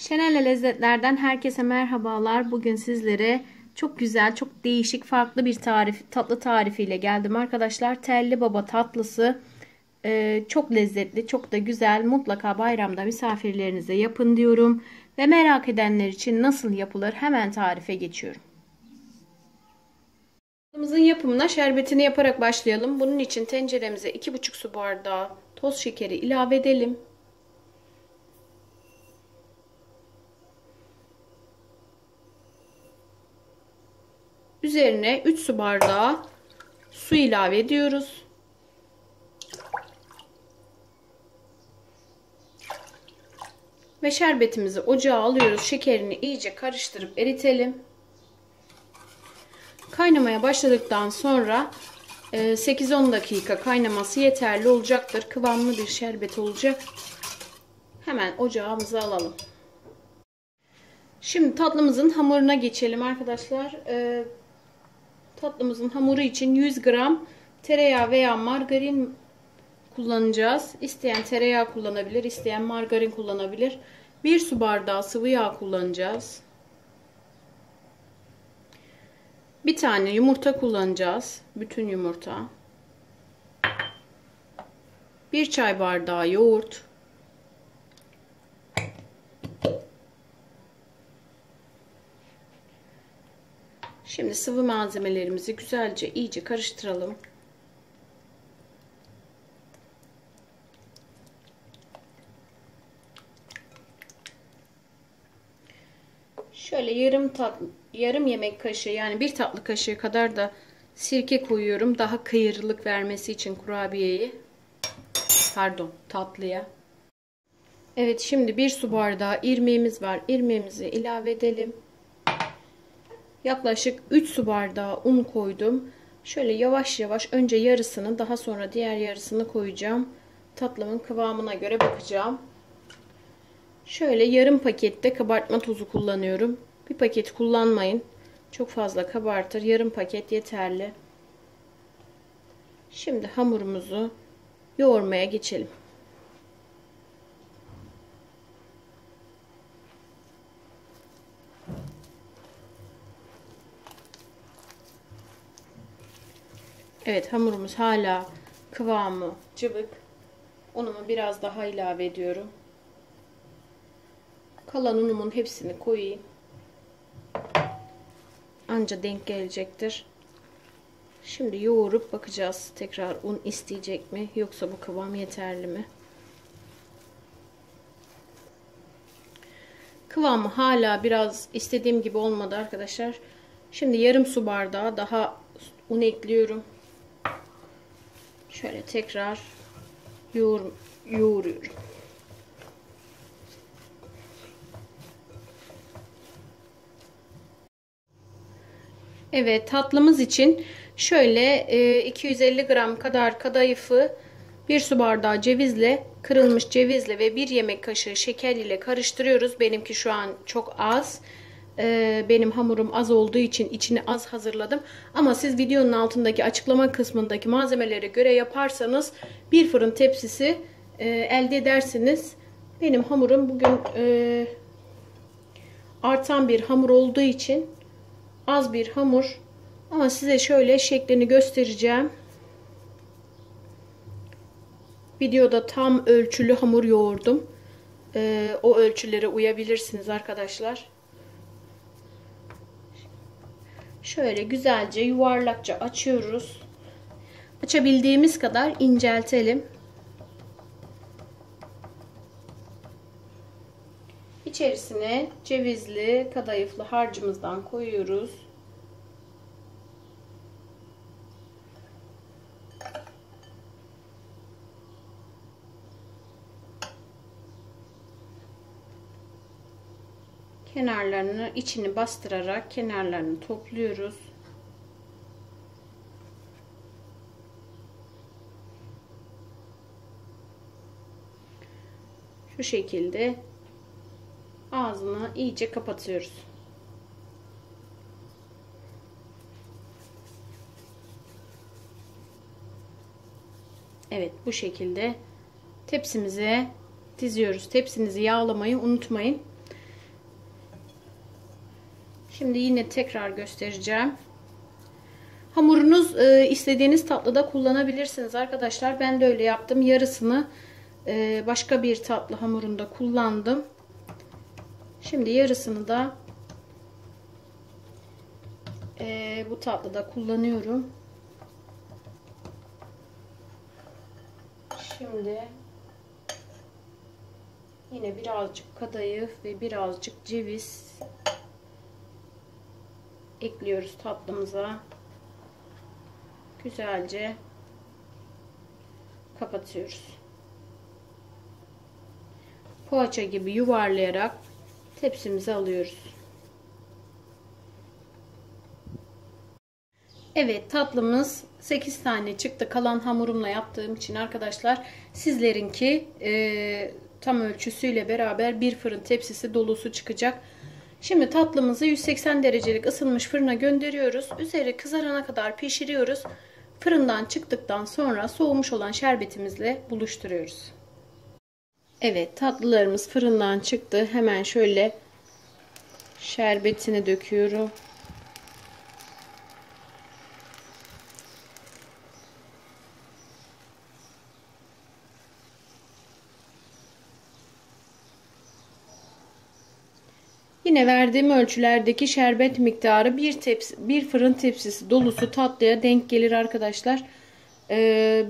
Şenel'le lezzetlerden herkese merhabalar. Bugün sizlere çok güzel, çok değişik, farklı bir tatlı tarifiyle geldim arkadaşlar. Telli baba tatlısı çok lezzetli, çok da güzel. Mutlaka bayramda misafirlerinize yapın diyorum. Ve merak edenler için nasıl yapılır hemen tarife geçiyorum. Tatlımızın yapımına şerbetini yaparak başlayalım. Bunun için tenceremize 2,5 su bardağı toz şekeri ilave edelim. Üzerine 3 su bardağı su ilave ediyoruz. Ve şerbetimizi ocağa alıyoruz. Şekerini iyice karıştırıp eritelim. Kaynamaya başladıktan sonra 8-10 dakika kaynaması yeterli olacaktır. Kıvamlı bir şerbet olacak. Hemen ocağımıza alalım. Şimdi tatlımızın hamuruna geçelim arkadaşlar. Tatlımızın hamuru için 100 gram tereyağı veya margarin kullanacağız. İsteyen tereyağı kullanabilir, isteyen margarin kullanabilir. 1 su bardağı sıvı yağ kullanacağız. Bir tane yumurta kullanacağız. Bütün yumurta. 1 çay bardağı yoğurt. Şimdi sıvı malzemelerimizi güzelce iyice karıştıralım. Şöyle yarım yemek kaşığı, yani 1 tatlı kaşığı kadar da sirke koyuyorum. Daha kıyırlık vermesi için tatlıya. Evet, şimdi 1 su bardağı irmiğimiz var. İrmiğimizi ilave edelim. Yaklaşık 3 su bardağı un koydum. Şöyle yavaş yavaş önce yarısını, daha sonra diğer yarısını koyacağım. Tatlımın kıvamına göre bakacağım. Şöyle yarım pakette kabartma tozu kullanıyorum. Bir paket kullanmayın. Çok fazla kabartır. Yarım paket yeterli. Şimdi hamurumuzu yoğurmaya geçelim. Evet, hamurumuz hala kıvamı cıvık. Unumu biraz daha ilave ediyorum. Kalan unumun hepsini koyayım. Anca denk gelecektir. Şimdi yoğurup bakacağız. Tekrar un isteyecek mi? Yoksa bu kıvam yeterli mi? Kıvamı hala biraz istediğim gibi olmadı arkadaşlar. Şimdi yarım su bardağı daha un ekliyorum. Şöyle tekrar yoğuruyorum. Evet, tatlımız için şöyle 250 gram kadar kadayıfı 1 su bardağı cevizle, kırılmış cevizle ve 1 yemek kaşığı şeker ile karıştırıyoruz. Benimki şu an çok az. Benim hamurum az olduğu için içini az hazırladım. Ama siz videonun altındaki açıklama kısmındaki malzemelere göre yaparsanız 1 fırın tepsisi elde edersiniz. Benim hamurum bugün artan bir hamur olduğu için az bir hamur. Ama size şöyle şeklini göstereceğim. Videoda tam ölçülü hamur yoğurdum. O ölçülere uyabilirsiniz arkadaşlar. Şöyle güzelce yuvarlakça açıyoruz. Açabildiğimiz kadar inceltelim. İçerisine cevizli, kadayıflı harcımızdan koyuyoruz. Kenarlarını, içini bastırarak kenarlarını topluyoruz. Şu şekilde ağzını iyice kapatıyoruz. Evet, bu şekilde tepsimize diziyoruz. Tepsinizi yağlamayı unutmayın. Şimdi yine tekrar göstereceğim. Hamurunuz istediğiniz tatlıda kullanabilirsiniz arkadaşlar. Ben de öyle yaptım. Yarısını başka bir tatlı hamurunda kullandım. Şimdi yarısını da bu tatlıda kullanıyorum. Şimdi yine birazcık kadayıf ve birazcık ceviz ekliyoruz tatlımıza. Güzelce kapatıyoruz. Poğaça gibi yuvarlayarak tepsimize alıyoruz. Evet, tatlımız 8 tane çıktı. Kalan hamurumla yaptığım için arkadaşlar, sizlerinki tam ölçüsüyle beraber bir fırın tepsisi dolusu çıkacak. Şimdi tatlımızı 180 derecelik ısınmış fırına gönderiyoruz. Üzeri kızarana kadar pişiriyoruz. Fırından çıktıktan sonra soğumuş olan şerbetimizle buluşturuyoruz. Evet, tatlılarımız fırından çıktı. Hemen şöyle şerbetini döküyorum. Yine verdiğim ölçülerdeki şerbet miktarı bir fırın tepsisi dolusu tatlıya denk gelir arkadaşlar.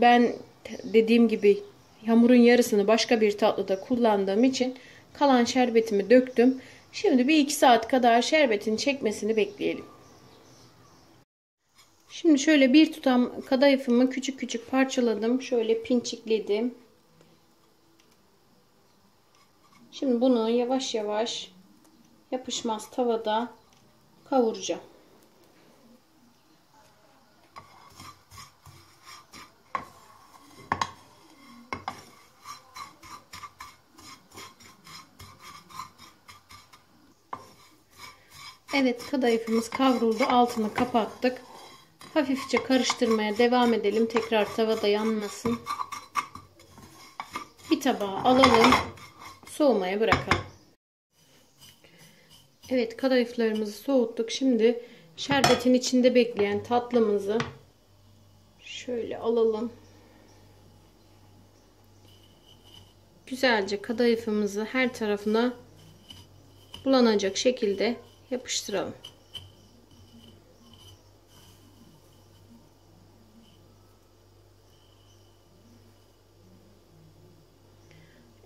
Ben dediğim gibi hamurun yarısını başka bir tatlıda kullandığım için kalan şerbetimi döktüm. Şimdi bir 2 saat kadar şerbetin çekmesini bekleyelim. Şimdi şöyle bir tutam kadayıfımı küçük küçük parçaladım. Şöyle pinçikledim. Şimdi bunu yavaş yavaş yapışmaz tavada kavuracağım. Evet, kadayıfımız kavruldu. Altını kapattık. Hafifçe karıştırmaya devam edelim. Tekrar tavada yanmasın. Bir tabağa alalım. Soğumaya bırakalım. Evet, kadayıflarımızı soğuttuk. Şimdi şerbetin içinde bekleyen tatlımızı şöyle alalım. Güzelce kadayıfımızı her tarafına bulanacak şekilde yapıştıralım.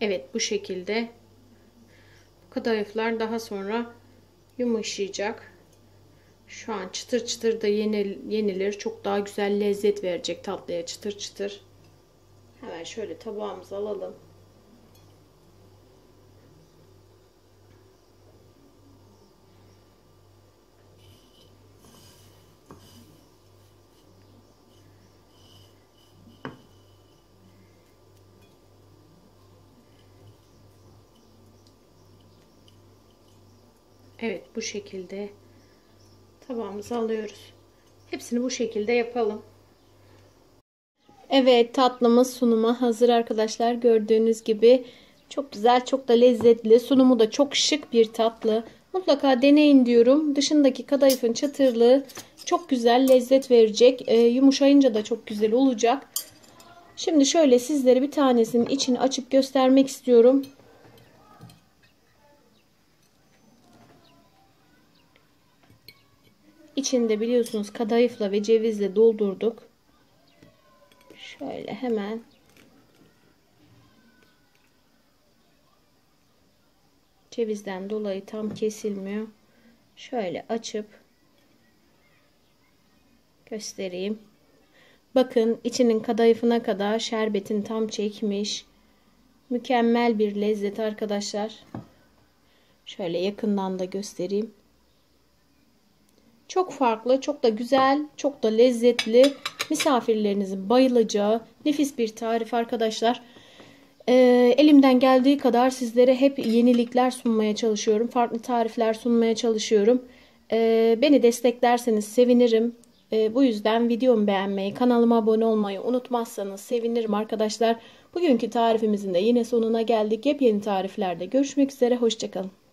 Evet, bu şekilde kadayıflar daha sonra yumuşayacak. Şu an çıtır çıtır da yenilir. Çok daha güzel lezzet verecek tatlıya, çıtır çıtır. Hemen şöyle tabağımıza alalım. Evet, bu şekilde tabağımıza alıyoruz. Hepsini bu şekilde yapalım. Evet, tatlımız sunuma hazır arkadaşlar. Gördüğünüz gibi çok güzel, çok da lezzetli. Sunumu da çok şık bir tatlı. Mutlaka deneyin diyorum. Dışındaki kadayıfın çatırlığı çok güzel lezzet verecek. Yumuşayınca da çok güzel olacak. Şimdi şöyle sizlere bir tanesinin içini açıp göstermek istiyorum. İçinde biliyorsunuz kadayıfla ve cevizle doldurduk. Şöyle hemen. Cevizden dolayı tam kesilmiyor. Şöyle açıp göstereyim. Bakın, içinin kadayıfına kadar şerbetin tam çekmiş. Mükemmel bir lezzet arkadaşlar. Şöyle yakından da göstereyim. Çok farklı, çok da güzel, çok da lezzetli, misafirlerinizin bayılacağı nefis bir tarif arkadaşlar. Elimden geldiği kadar sizlere hep yenilikler sunmaya çalışıyorum. Farklı tarifler sunmaya çalışıyorum. Beni desteklerseniz sevinirim. Bu yüzden videomu beğenmeyi, kanalıma abone olmayı unutmazsanız sevinirim arkadaşlar. Bugünkü tarifimizin de yine sonuna geldik. Yepyeni tariflerde görüşmek üzere, hoşçakalın.